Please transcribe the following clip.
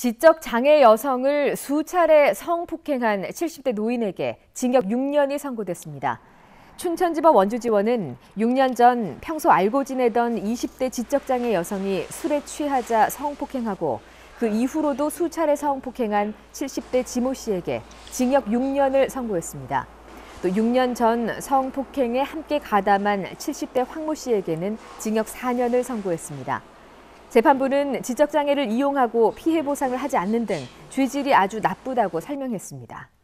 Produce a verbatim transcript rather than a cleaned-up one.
지적장애 여성을 수차례 성폭행한 칠십 대 노인에게 징역 육 년이 선고됐습니다. 춘천지법 원주지원은 육 년 전 평소 알고 지내던 이십 대 지적장애 여성이 술에 취하자 성폭행하고 그 이후로도 수차례 성폭행한 칠십 대 지모 씨에게 징역 육 년을 선고했습니다. 또 육 년 전 성폭행에 함께 가담한 칠십 대 황모 씨에게는 징역 사 년을 선고했습니다. 재판부는 지적장애를 이용하고 피해 보상을 하지 않는 등 죄질이 아주 나쁘다고 설명했습니다.